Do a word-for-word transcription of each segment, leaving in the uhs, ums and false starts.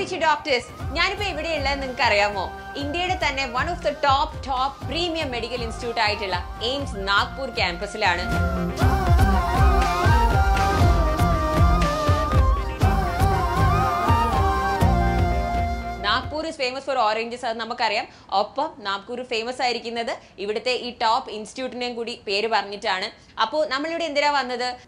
Diabetes doctors, India is one of the top, top premium medical institute AIIMS Nagpur campus. Nagpur is famous for oranges. Nagpur is famous for this top institute. So, we have a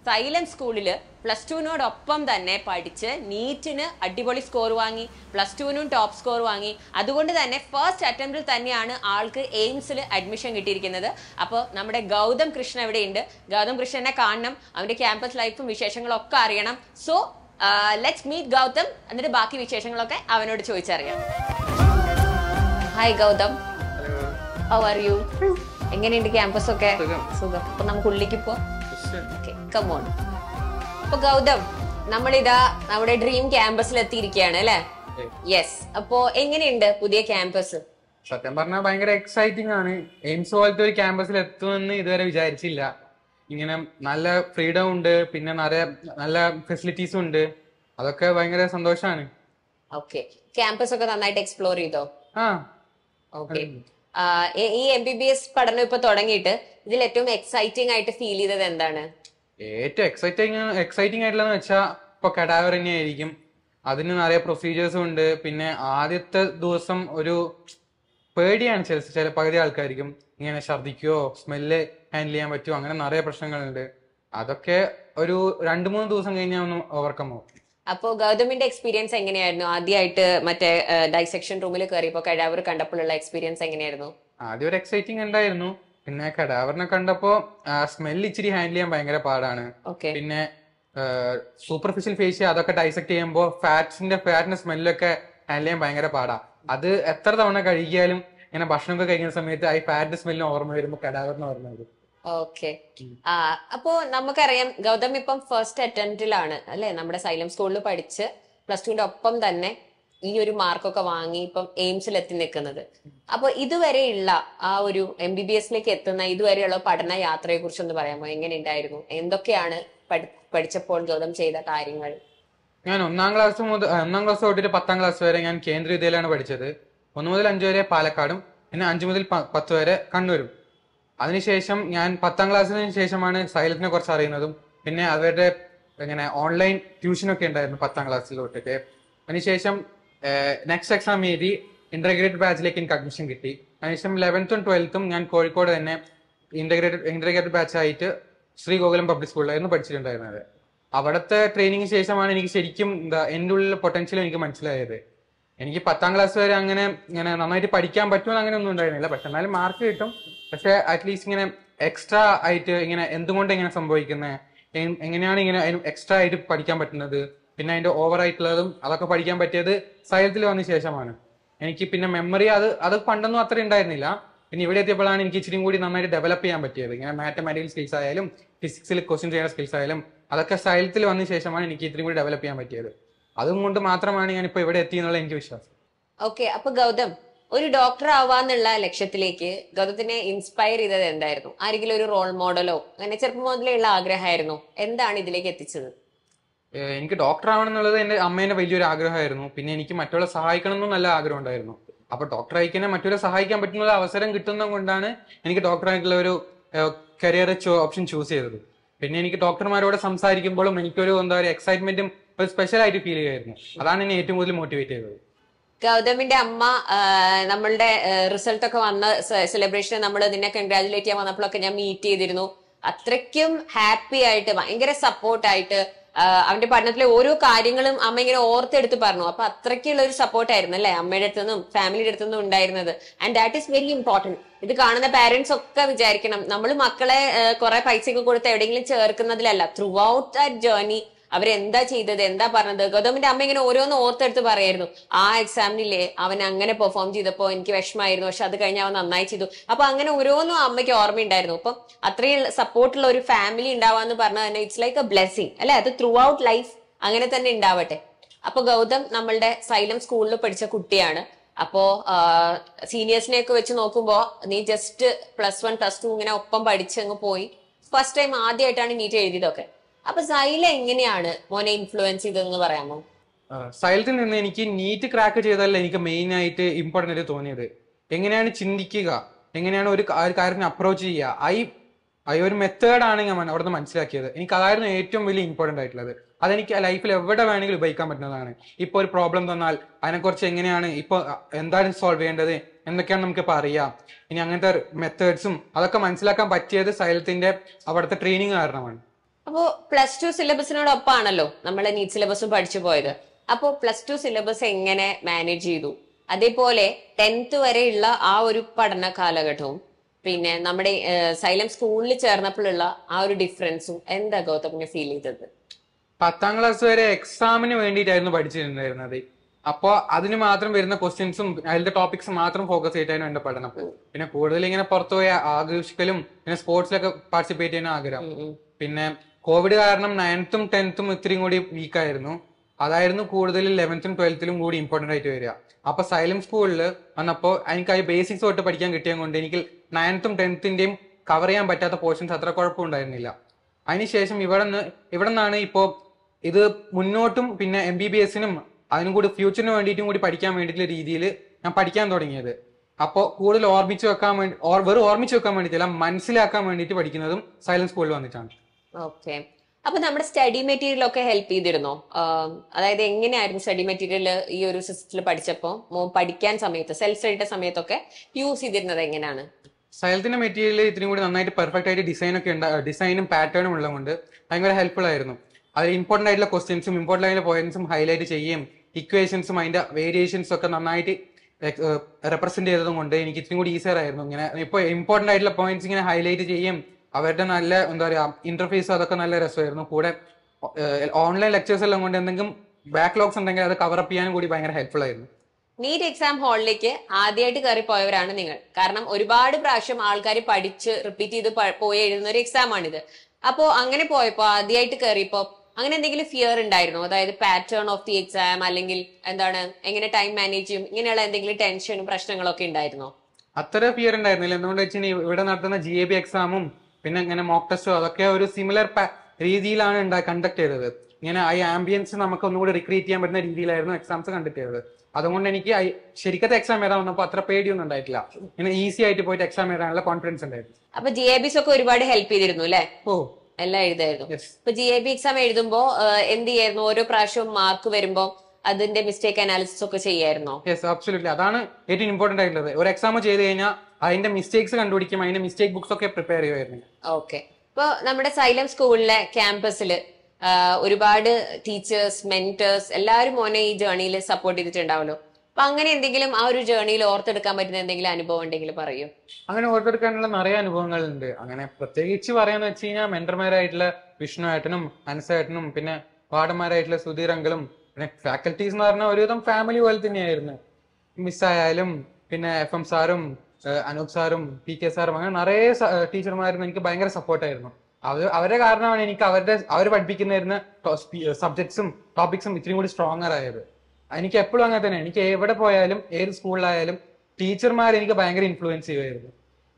Xylem school. Plus two node oppam thanne padichu neet nu adiboli score vaangi plus two nu top score vaangi adukonde thanne first attempt il thanneyanu aalku aims il admission kittirikunathu appo nammade Gautam Krishna evide undu Gautam Krishna ne kaananam avante campus life um visheshangal okka ariyanam so uh, let's meet Gautam annittu baaki visheshangal okke avanodu choichariya hi Gautam hello how are you engane undu campus okke sugam appo namukku ullikku po okay come on Gautam, we are in dream campus. Yes. So, how is the campus? It's exciting. AIIMS is campus. There is freedom, and facilities. That's very happy. Okay. Campus is explore. Yes. Okay. This M B B S is exciting. It's exciting. Exciting is that it's cadaver. There are procedures. There are two thirty answers. There are two smell, smell, handling, and other questions. That's why we overcome it. So, Gautam's experience is how do you do the dissection room? That's exciting. I was able to handle the smell. Okay. The superficial face, the fats, the fatness, smell. That's the I fat the smell. Okay. So, first attempt. We Xylem School. Plus two. This mark is aims. So, M B B S I Uh, next exam is the integrated batch in cognition. eleventh and twelfth, I was in the integrated batch at Sri Gogulam Public School. I was in the training, I was in the end potential. I was in the tenth class, I was in the market. At least, extra extra I overwrite them, I can study them, silent learning session. I keep in a memory other Pandano in Dinilla, and you in kitchen wood in a develop a mathematical skills asylum, physical question skills asylum, other silent learning session and kitchen would develop a material. Other Munda Matramani and Pivot Tino language. Okay, up a Gautam. Or a doctor Avan and lecture Tileke, Gautane inspire either than there. I regular role model, and it's a model lagra hairno, and the Anidilekatich. I was a doctor and I was a doctor. I was a doctor. I was a doctor. I was a doctor. I was a doctor. I was a doctor. I was a doctor. I was a doctor. I Gautam, I അവന്റെ പഠനത്തിലെ ഓരോ കാര്യങ്ങളും അമ്മ ഇങ്ങനെ ഓർത്തെടുത്ത് പറഞ്ഞു അപ്പോൾ അത്രയ്ക്കുള്ള ഒരു support ആയിരുന്നു അല്ലേ അമ്മയുടെ അടുത്തുന്നും ഫാമിലിയുടെ അടുത്തുന്നും ഉണ്ടായിരുന്നത് and that is very important ഇത് കാണുന്ന പാരന്റ്സ് ഒക്കെ വിചാരിക്കണം നമ്മൾ മക്കളെ കുറേ പൈസയൊക്കെ കൊടുത്ത് എവിടെയെങ്കിലും ചേർക്കുന്നതിലല്ല ത്രൂ ഔട്ട് ദാറ്റ് ജേർണി അവർ എന്താ ചെയ്തത് എന്താ പറഞ്ഞത് ഗൗതമിന്റെ അമ്മ ഇങ്ങനെ ഓരോന്ന് ഓർത്തെടുത്ത് പറയായിരുന്നു ആ എക്സാമിനിലെ അവൻ അങ്ങനെ പെർഫോം ചെയ്തപ്പോൾ എനിക്ക് വിഷമായിരുന്നു പക്ഷെ അത് കഴിഞ്ഞ് അവൻ നന്നായി ചെയ്തു അപ്പോൾ അങ്ങനെ ഓരോന്നും അമ്മയ്ക്ക് ഓർമ്മ ഉണ്ടായിരുന്നു അപ്പോൾ അത്രയും സപ്പോർട്ടുള്ള ഒരു ഫാമിലി ഉണ്ടാവാന്ന് പറഞ്ഞാൽ ഇറ്റ്സ് ലൈക്ക് എ ബ്ലെസ്സിംഗ് അല്ലേ അത് ത്രൂ ഔട്ട് ലൈഫ് അങ്ങനെ തന്നെ ഉണ്ടാവട്ടെ അപ്പോൾ ഗൗതം നമ്മളുടെ Xylem സ്കൂളിൽ പഠിച്ച കുട്ടിയാണ് അപ്പോൾ സീനിയേഴ്സിനെയൊക്കെ വെച്ച് നോക്കുമ്പോൾ നീ just plus one plus two ഇങ്ങനെ ഒപ്പം പഠിച്ചങ്ങ് പോയി ഫസ്റ്റ് ടൈം ആദ്യമായിട്ടാണ് നീറ്റ് എഴുതിയതൊക്കെ How do you influence Xylem? സൈലത്തിൽ നിന്ന് എനിക്ക് നീറ്റ് ക്രാക്ക് ചെയ്തതല്ല എനിക്ക് മെയിൻ ആയിട്ട് ഇമ്പോർട്ടൻ്റ് ആയിട്ട് തോന്നിയത്. എങ്ങനെയാണ് ചിന്തിക്കുക, എങ്ങനെയാണ് ഒരു കാര്യത്തിന് അപ്രോച്ച് ചെയ്യുക, ഐ ഐ ഒരു മെത്തേഡാണ് ഞാൻ അവിടുന്ന് മനസ്സിലാക്കിയത്. എനിക്ക് അതായിരുന്നു ഏറ്റവും വലിയ ഇമ്പോർട്ടൻ്റ് ആയിട്ടുള്ളത്. അതെനിക്ക് ലൈഫിൽ എവിടെ വേണമെങ്കിലും ഉപയോഗിക്കാൻ പറ്റുന്നതാണ്. ഇപ്പോൾ ഒരു പ്രോബ്ലം തന്നാൽ അതിനെക്കുറിച്ച് എങ്ങനെയാണ് ഇപ്പോൾ എന്താണ് സോൾവ് ചെയ്യേണ്ടത്, എന്തൊക്കെയാണ് നമുക്കിപ്പോൾ അറിയാം. ഇനി അങ്ങനത്തെ മെത്തേഡ്സും അതൊക്കെ മനസ്സിലാക്കാൻ പറ്റിയത് സൈലത്തിൻ്റെ അവിടുത്തെ ട്രെയിനിങ് കാരണമാണ്. അപ്പോൾ പ്ലസ് ടു സിലബസിനോടൊപ്പമാണല്ലോ നമ്മൾ നീറ്റ് സിലബസ് പഠിച്ചു പോയത്. അപ്പോൾ പ്ലസ് ടു സിലബസ് എങ്ങനെ മാനേജ് ചെയ്തു? അതേപോലെ ടെൻത്ത് വരെയുള്ള ആ ഒരു പഠന കാലഘട്ടവും പിന്നെ നമ്മുടെ സൈലം സ്കൂളിൽ ചേർന്നപ്പോഴുള്ള ആ ഒരു ഡിഫറൻസും എന്താ ഗൗതമിനെ ഫീൽ ചെയ്തത്? പത്താം ക്ലാസ് വരെ എക്സാമിന് വേണ്ടിയിട്ടായിരുന്നു പഠിച്ചിട്ടുണ്ടായിരുന്നത്. അപ്പോൾ അതിന് മാത്രം വരുന്ന ക്വസ്റ്റ്യൻസും അതിന്റെ ടോപ്പിക്സ് മാത്രം ഫോക്കസ് ചെയ്തിട്ടായിരുന്നു എന്റെ പഠനം. പിന്നെ കൂടുതൽ ഇങ്ങനെ പുറത്തുപോയി ആഘോഷിക്കലും പിന്നെ സ്പോർട്സിലൊക്കെ പാർട്ടിസിപ്പേറ്റ് ചെയ്യാൻ ആഗ്രഹം. പിന്നെ കോവിഡ് കാരണം നയൻത്തും ടെൻത്തും ഇത്രയും കൂടി വീക്കായിരുന്നു. അതായിരുന്നു കൂടുതൽ ലെവൻത്തും ട്വൽത്തിലും കൂടി ഇമ്പോർട്ടൻ്റ് ആയിട്ട് വരിക. അപ്പോൾ സൈലം സ്കൂളിൽ വന്നപ്പോൾ എനിക്ക് അത് ബേസിക്സ് തൊട്ട് പഠിക്കാൻ കിട്ടിയത് കൊണ്ട് എനിക്ക് നയൻത്തും ടെൻത്തിൻ്റെയും കവർ ചെയ്യാൻ പറ്റാത്ത പോർഷൻസ് അത്ര കുഴപ്പമുണ്ടായിരുന്നില്ല. അതിനുശേഷം ഇവിടെ നിന്ന് ഇവിടെ നിന്നാണ് ഇപ്പോൾ ഇത് മുന്നോട്ടും പിന്നെ എം ബി ബി എസിനും അതിനും കൂടി ഫ്യൂച്ചറിന് വേണ്ടിയിട്ടും കൂടി പഠിക്കാൻ വേണ്ടിയിട്ടുള്ള രീതിയിൽ ഞാൻ പഠിക്കാൻ തുടങ്ങിയത്. അപ്പോൾ കൂടുതൽ ഓർമ്മിച്ച് വെക്കാൻ വേണ്ടി വെറും ഓർമ്മിച്ച് വെക്കാൻ വേണ്ടിയിട്ടില്ല, മനസ്സിലാക്കാൻ വേണ്ടിയിട്ട് പഠിക്കുന്നതും സൈലം സ്കൂളിൽ വന്നിട്ടാണ്. ഓക്കെ, അപ്പൊ നമ്മുടെ സ്റ്റഡി മെറ്റീരിയൽ ഒക്കെ ഹെൽപ്പ് ചെയ്തിരുന്നോ? അതായത് എങ്ങനെയായിരുന്നു സ്റ്റഡി മെറ്റീരിയൽ ഈ ഒരു സിസ്റ്റത്തിൽ പഠിച്ചപ്പോ പഠിക്കാൻ സമയത്ത് സെൽഫ് സ്റ്റഡിയുടെ സമയത്തൊക്കെ യൂസ് ചെയ്തിരുന്നത് എങ്ങനെയാണ്? സൈലത്തിന്റെ മെറ്റീരിയൽ ഇത്രയും കൂടി നന്നായിട്ട് പെർഫെക്റ്റ് ആയിട്ട് ഡിസൈൻ ഒക്കെ ഡിസൈനും പാറ്റേണും ഉള്ളതുകൊണ്ട് ഭയങ്കര ഹെൽപ്ഫുൾ ആയിരുന്നു. അതിൽ ഇമ്പോർട്ടൻ്റ് ആയിട്ടുള്ള ക്വസ്റ്റ്യൻസും ഇമ്പോർട്ടൻ്റ് ആയിട്ടുള്ള പോയിന്റ്സും ഹൈലൈറ്റ് ചെയ്യുകയും ഇക്വേഷൻസും അതിന്റെ വേരിയേഷൻസും ഒക്കെ നന്നായിട്ട് റെപ്രസെന്റ് ചെയ്തത് കൊണ്ട് എനിക്ക് ഇത്രയും കൂടി ഈസിയർ ആയിരുന്നു. ഇങ്ങനെ ഇപ്പോൾ ഇമ്പോർട്ടൻ്റ് ആയിട്ടുള്ള പോയിന്റ്സ് ഇങ്ങനെ ഹൈലൈറ്റ് ചെയ്യും. അവരുടെ നല്ല എന്താ പറയാ ഇന്റർഫേസ് അതൊക്കെ നല്ല രസമായിരുന്നു. കൂടെ ഓൺലൈൻ ലെക്ചേഴ്സ് എല്ലാം കൊണ്ട് എന്തെങ്കിലും ബാക്ക്ലോഗ്സ് ഉണ്ടെങ്കിൽ അത് കവറപ്പ് ചെയ്യാനും കൂടി ഭയങ്കര ഹെൽപ്ഫുൾ ആയിരുന്നു. നീറ്റ് എക്സാം ഹാളിലേക്ക് ആദ്യമായിട്ട് കയറി പോയവരാണ് നിങ്ങൾ. കാരണം ഒരുപാട് പ്രാവശ്യം ആൾക്കാർ പഠിച്ച് റിപ്പീറ്റ് ചെയ്ത് പോയി എഴുതുന്ന ഒരു എക്സാം ആണിത്. അപ്പോൾ അങ്ങനെ പോയപ്പോ ആദ്യമായിട്ട് കയറിയപ്പോ അങ്ങനെ എന്തെങ്കിലും ഫിയർ ഉണ്ടായിരുന്നോ? അതായത് പാറ്റേൺ ഓഫ് ദി എക്സാം അല്ലെങ്കിൽ എന്താണ് എങ്ങനെ ടൈം മാനേജ് ചെയ്യും ഇങ്ങനെയുള്ള എന്തെങ്കിലും ടെൻഷനും പ്രശ്നങ്ങളൊക്കെ ഉണ്ടായിരുന്നോ? അത്ര ഫിയർ ഉണ്ടായിരുന്നില്ല. എന്തുകൊണ്ട് വെച്ചാൽ ഇവിടെ നടത്തുന്ന ജി എ ബി എക്സാമും പിന്നെ ഇങ്ങനെ മോക്ക് ടെസ്റ്റോ അതൊക്കെ ഒരു സിമിലർ രീതിയിലാണ് ഉണ്ടാ കണ്ടക്ട് ചെയ്തത്. ഇങ്ങനെ ആ ആംബിയൻസ് നമുക്ക് ഒന്നുകൂടി റിക്രിയേറ്റ് ചെയ്യാൻ പറ്റുന്ന രീതിയിലായിരുന്നു എക്സാംസ് കണ്ടക്ട് ചെയ്തത്. അതുകൊണ്ട് എനിക്ക് ശരിക്കത്തെ എക്സാം എഴുതാൻ വന്നപ്പോൾ അത്ര പേടിയൊന്നും ഉണ്ടായിട്ടില്ല. ഇങ്ങനെ ഈസി ആയിട്ട് പോയിട്ട് എക്സാം എഴുതാനുള്ള കോൺഫിഡൻസ് ഉണ്ടായിരുന്നു. അപ്പൊ ജി എ ബിസ് ഒക്കെ ഒരുപാട് ഹെൽപ്പ് ചെയ്തിരുന്നു അല്ലേ? ഓ, എല്ലാം എഴുതായിരുന്നു. ഇപ്പൊ ജി എ ബി എക്സാം എഴുതുമ്പോ എന്ത് ചെയ്യായിരുന്നു? ഓരോ പ്രാവശ്യവും മാർക്ക് വരുമ്പോ അതിന്റെ മിസ്റ്റേക്ക് അനാലിസിസ് ഒക്കെ ചെയ്യായിരുന്നോ? Yes, absolutely. അതാണ് ഏറ്റവും ഇമ്പോർട്ടന്റ് ആയിട്ടുള്ളത്. ഒരു എക്സാം ചെയ്ത് കഴിഞ്ഞാൽ അതിന്റെ മിസ്റ്റേക്സ് കണ്ടുപിടിക്കും, അതിന്റെ മിസ്റ്റേക്ക് ബുക്സ് ഒക്കെ പ്രിപ്പയർ ചെയ്യുമായിരുന്നു. ഓക്കെ, ഇപ്പൊ നമ്മുടെ സൈലം സ്കൂളിലെ ക്യാമ്പസിൽ ഒരുപാട് ടീച്ചേഴ്സ് മെന്റേഴ്സ് എല്ലാവരും മോനെ ഈ ജേർണിയിൽ സപ്പോർട്ട് ചെയ്തിട്ടുണ്ടാവല്ലോ. അപ്പൊ അങ്ങനെ എന്തെങ്കിലും ആ ഒരു ജേർണിയിൽ ഓർത്തെടുക്കാൻ പറ്റുന്ന എന്തെങ്കിലും അനുഭവം ഉണ്ടെങ്കിൽ പറയൂ. അങ്ങനെ ഓർത്തെടുക്കാനുള്ള നിറയെ അനുഭവങ്ങളുണ്ട്. അങ്ങനെ പ്രത്യേകിച്ച് പറയാന്ന് വെച്ച് കഴിഞ്ഞാൽ മെന്റർമാരായിട്ടുള്ള വിഷ്ണു ഏട്ടനും അനസേട്ടനും പിന്നെ പാഠന്മാരായിട്ടുള്ള സുധീരങ്ങളും പിന്നെ ഫാക്കൽറ്റീസ് എന്ന് പറഞ്ഞാൽ ഒരുവിധം ഫാമിലി പോലെ തന്നെയായിരുന്നു. മിസ്സായാലും പിന്നെ എഫ് എം സാറും അനൂപ് സാറും പി കെ സാറും അങ്ങനെ നിറയെ ടീച്ചർമാരും എനിക്ക് ഭയങ്കര സപ്പോർട്ടായിരുന്നു. അവർ അവരുടെ കാരണമാണ് എനിക്ക് അവരുടെ അവർ പഠിപ്പിക്കുന്ന സബ്ജക്ട്സും ടോപ്പിക്സും ഇത്രയും കൂടി സ്ട്രോങ്ങർ ആയത്. എനിക്ക് എപ്പോഴും അങ്ങനെ തന്നെ, എനിക്ക് എവിടെ പോയാലും ഏത് സ്കൂളിലായാലും ടീച്ചർമാർ എനിക്ക് ഭയങ്കര ഇൻഫ്ലുവൻസ് ചെയ്യുമായിരുന്നു.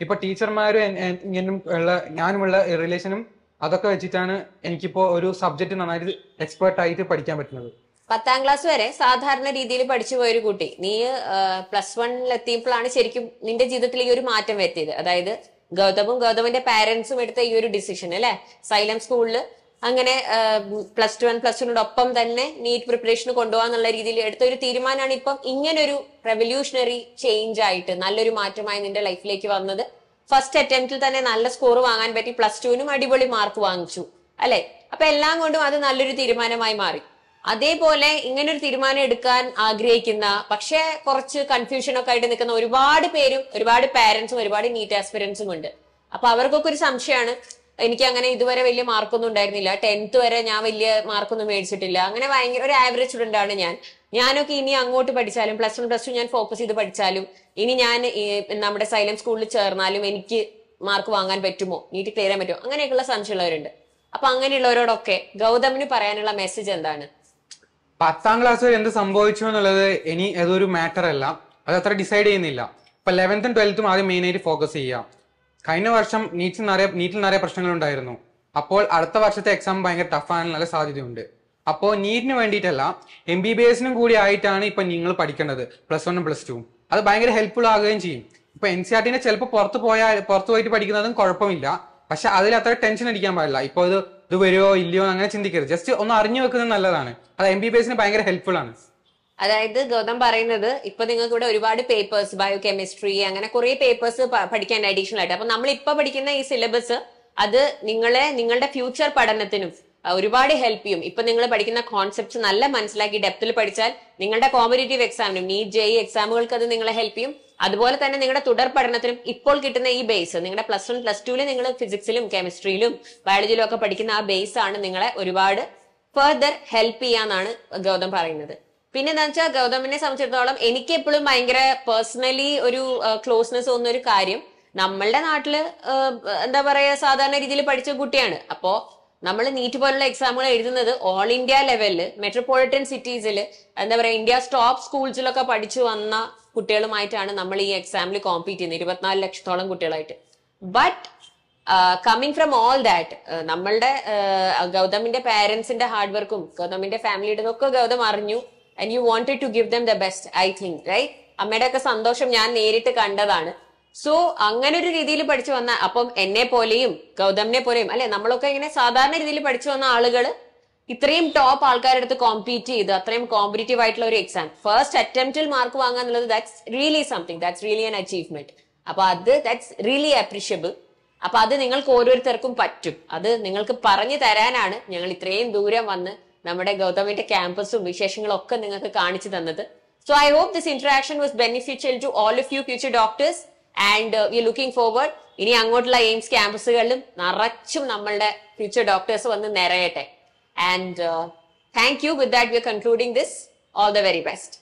ഇപ്പൊ ടീച്ചർമാരും ഇങ്ങനും ഉള്ള ഞാനുമുള്ള റിലേഷനും അതൊക്കെ വെച്ചിട്ടാണ് എനിക്കിപ്പോ ഒരു സബ്ജക്ട് നന്നായിട്ട് എക്സ്പേർട്ട് ആയിട്ട് പഠിക്കാൻ പറ്റുന്നത്. പത്താം ക്ലാസ് വരെ സാധാരണ രീതിയിൽ പഠിച്ചു പോയൊരു കുട്ടി നീ പ്ലസ് വണ്ണിലെത്തിയപ്പോഴാണ് ശരിക്കും നിന്റെ ജീവിതത്തിൽ ഈ ഒരു മാറ്റം വരുത്തിയത്. അതായത് ഗൗതമും ഗൗതമിന്റെ പാരന്റ്സും എടുത്ത ഈ ഒരു ഡിസിഷൻ അല്ലെ? സൈലം സ്കൂളിൽ അങ്ങനെ പ്ലസ് ടു ആൻഡ് പ്ലസ് ടുനോടൊപ്പം തന്നെ നീറ്റ് പ്രിപ്പറേഷന് കൊണ്ടുപോകാന്നുള്ള രീതിയിൽ എടുത്ത ഒരു തീരുമാനമാണ് ഇപ്പം ഇങ്ങനൊരു റെവല്യൂഷണറി ചേഞ്ച് ആയിട്ട് നല്ലൊരു മാറ്റമായി നിന്റെ ലൈഫിലേക്ക് വന്നത്. ഫസ്റ്റ് അറ്റംപ്റ്റിൽ തന്നെ നല്ല സ്കോർ വാങ്ങാൻ പറ്റി, പ്ലസ് ടുവിനും അടിപൊളി മാർക്ക് വാങ്ങിച്ചു അല്ലെ? അപ്പൊ എല്ലാം കൊണ്ടും അത് നല്ലൊരു തീരുമാനമായി മാറി. അതേപോലെ ഇങ്ങനൊരു തീരുമാനം എടുക്കാൻ ആഗ്രഹിക്കുന്ന പക്ഷെ കുറച്ച് കൺഫ്യൂഷനൊക്കെ ആയിട്ട് നിൽക്കുന്ന ഒരുപാട് പേരും ഒരുപാട് പാരന്റ്സും ഒരുപാട് നീറ്റ് ആസ്പിരൻസും ഉണ്ട്. അപ്പൊ അവർക്കൊക്കെ ഒരു സംശയമാണ്, എനിക്ക് അങ്ങനെ ഇതുവരെ വലിയ മാർക്കൊന്നും ഉണ്ടായിരുന്നില്ല, ടെൻത്ത് വരെ ഞാൻ വലിയ മാർക്കൊന്നും മേടിച്ചിട്ടില്ല, അങ്ങനെ ഭയങ്കര ഒരു ആവറേജ് സ്റ്റുഡന്റ് ആണ് ഞാൻ, ഞാനൊക്കെ ഇനി അങ്ങോട്ട് പഠിച്ചാലും പ്ലസ് വൺ പ്ലസ് ടു ഞാൻ ഫോക്കസ് ചെയ്ത് പഠിച്ചാലും ഇനി ഞാൻ നമ്മുടെ സൈലം സ്കൂളിൽ ചേർന്നാലും എനിക്ക് മാർക്ക് വാങ്ങാൻ പറ്റുമോ, നീറ്റ് ക്ലിയർ ചെയ്യാൻ പറ്റുമോ, അങ്ങനെയൊക്കെയുള്ള സംശയമുള്ളവരുണ്ട്. അപ്പൊ അങ്ങനെയുള്ളവരോടൊക്കെ ഗൗതമിന് പറയാനുള്ള മെസ്സേജ് എന്താണ്? പത്താം ക്ലാസ് വരെ എന്ത് സംഭവിച്ചു എന്നുള്ളത് ഇനി അതൊരു മാറ്റർ അല്ല, അത് അത്ര ഡിസൈഡ് ചെയ്യുന്നില്ല. ഇപ്പൊ ലെവൻത്തും ട്വൽത്തും ആദ്യം മെയിനായിട്ട് ഫോക്കസ് ചെയ്യാം. കഴിഞ്ഞ വർഷം നീറ്റ്സ് നിറയെ നീറ്റിൽ നിറയെ പ്രശ്നങ്ങളുണ്ടായിരുന്നു. അപ്പോൾ അടുത്ത വർഷത്തെ എക്സാം ഭയങ്കര ടഫാകാനുള്ള സാധ്യതയുണ്ട്. അപ്പോൾ നീറ്റിന് വേണ്ടിയിട്ടല്ല എം ബി ബി എസിനും കൂടി ആയിട്ടാണ് ഇപ്പൊ നിങ്ങൾ പഠിക്കേണ്ടത് പ്ലസ് വണ്ണും പ്ലസ് ടു. അത് ഭയങ്കര ഹെൽപ്ഫുൾ ആകുകയും ചെയ്യും. ഇപ്പൊ എൻ സി ആർ ടിനെ ചിലപ്പോൾ പുറത്ത് പോയാൽ പുറത്ത് പോയിട്ട് പഠിക്കുന്നതും കുഴപ്പമില്ല, പക്ഷെ അതിൽ അത്ര ടെൻഷൻ അടിക്കാൻ പാടില്ല. ഇപ്പോൾ ഇത് ഇത് വരുമോ ഇല്ലയോ അങ്ങനെ ചിന്തിക്കരുത്, ജസ്റ്റ് ഒന്ന് അറിഞ്ഞു വെക്കുന്നത് നല്ലതാണ്. അത് എം ബി ബി എസിന് ഭയങ്കര ഹെൽപ്ഫുൾ ആണ്. അതായത് ഗൗതം പറയുന്നത് ഇപ്പൊ നിങ്ങൾക്ക് ഇവിടെ ഒരുപാട് പേപ്പേഴ്സ് ബയോ കെമിസ്ട്രി അങ്ങനെ കുറെ പേപ്പേഴ്സ് പഠിക്കാൻ അഡീഷണൽ ആയിട്ട്, അപ്പൊ നമ്മൾ ഇപ്പൊ പഠിക്കുന്ന ഈ സിലബസ് അത് നിങ്ങളെ നിങ്ങളുടെ ഫ്യൂച്ചർ പഠനത്തിനും ഒരുപാട് ഹെൽപ്പ് ചെയ്യും. ഇപ്പൊ നിങ്ങൾ പഠിക്കുന്ന കോൺസെപ്റ്റ്സ് നല്ല മനസ്സിലാക്കി ഡെപ്തിൽ പഠിച്ചാൽ നിങ്ങളുടെ കോമ്പറ്റേറ്റീവ് എക്സാമിനും നീറ്റ് ജെ ഇ എക്സാമുകൾക്ക് അത് നിങ്ങളെ ഹെൽപ്പ് ചെയ്യും. അതുപോലെ തന്നെ നിങ്ങളുടെ തുടർ പഠനത്തിനും ഇപ്പോൾ കിട്ടുന്ന ഈ ബേസ് നിങ്ങളുടെ പ്ലസ് വൺ പ്ലസ് ടുവിൽ നിങ്ങൾ ഫിസിക്സിലും കെമിസ്ട്രിയിലും ബയോളജിയിലും ഒക്കെ പഠിക്കുന്ന ആ ബേസ് ആണ് നിങ്ങളെ ഒരുപാട് ഫെർദർ ഹെൽപ്പ് ചെയ്യാന്നാണ് ഗൗതം പറയുന്നത്. പിന്നെ എന്താണെന്ന് വെച്ചാൽ ഗൗതമിനെ സംബന്ധിച്ചിടത്തോളം എനിക്ക് എപ്പോഴും ഭയങ്കര പേഴ്സണലി ഒരു ക്ലോസ്നെസ് തോന്നുന്ന ഒരു കാര്യം, നമ്മളുടെ നാട്ടില് എന്താ പറയാ സാധാരണ രീതിയിൽ പഠിച്ച കുട്ടിയാണ്. അപ്പോ നമ്മൾ നീറ്റ് പോലുള്ള എക്സാമുകൾ എഴുതുന്നത് ഓൾ ഇന്ത്യ ലെവലില് മെട്രോപൊളിറ്റൻ സിറ്റീസിൽ എന്താ പറയാ ഇന്ത്യ ടോപ്പ് സ്കൂൾസിലൊക്കെ പഠിച്ചു വന്ന കുട്ടികളുമായിട്ടാണ് നമ്മൾ ഈ എക്സാമിൽ കോമ്പീറ്റ് ചെയ്യുന്നത്, ഇരുപത്തിനാല് ലക്ഷത്തോളം കുട്ടികളായിട്ട്. But coming from all that നമ്മളുടെ ഗൗതമിന്റെ പാരന്റ്സിന്റെ ഹാർഡ് വർക്കും ഗൗതമിന്റെ ഫാമിലിയുടെ ഒക്കെ ഗൗതം അറിഞ്ഞു. And you wanted to give them the best I think right. അമ്മയുടെ ഒക്കെ സന്തോഷം ഞാൻ നേരിട്ട് കണ്ടതാണ്. സോ അങ്ങനെ ഒരു രീതിയിൽ പഠിച്ചു വന്ന അപ്പം എന്നെ പോലെയും ഗൗതമിനെ പോലെയും അല്ലെ നമ്മളൊക്കെ ഇങ്ങനെ സാധാരണ രീതിയിൽ പഠിച്ചു വന്ന ആളുകൾ ഇത്രയും ടോപ്പ് ആൾക്കാരുടെ അടുത്ത് കോമ്പീറ്റ് ചെയ്ത് അത്രയും കോമ്പറ്റേറ്റീവ് ആയിട്ടുള്ള ഒരു എക്സാം ഫസ്റ്റ് അറ്റംപ്റ്റിൽ മാർക്ക് വാങ്ങുക എന്നുള്ളത് that's really something, that's really an achievement. അപ്പൊ അത് ദാറ്റ്സ് റിയലി അപ്രീഷിയബിൾ. അപ്പൊ അത് നിങ്ങൾക്ക് ഓരോരുത്തർക്കും പറ്റും. അത് നിങ്ങൾക്ക് പറഞ്ഞു തരാനാണ് ഞങ്ങൾ ഇത്രയും ദൂരം വന്ന് നമ്മുടെ ഗൗതമിന്റെ ക്യാമ്പസും വിശേഷങ്ങളും ഒക്കെ നിങ്ങൾക്ക് കാണിച്ചു തന്നത്. So I hope this interaction was beneficial to all of you future doctors. And uh, we are looking forward. ഇനി അങ്ങോട്ടുള്ള എയിംസ് ക്യാമ്പസുകളിലും നിറച്ചും നമ്മളുടെ ഫ്യൂച്ചർ ഡോക്ടേഴ്സ് വന്ന് നിറയട്ടെ. And thank you. With that we are concluding this. All the very best.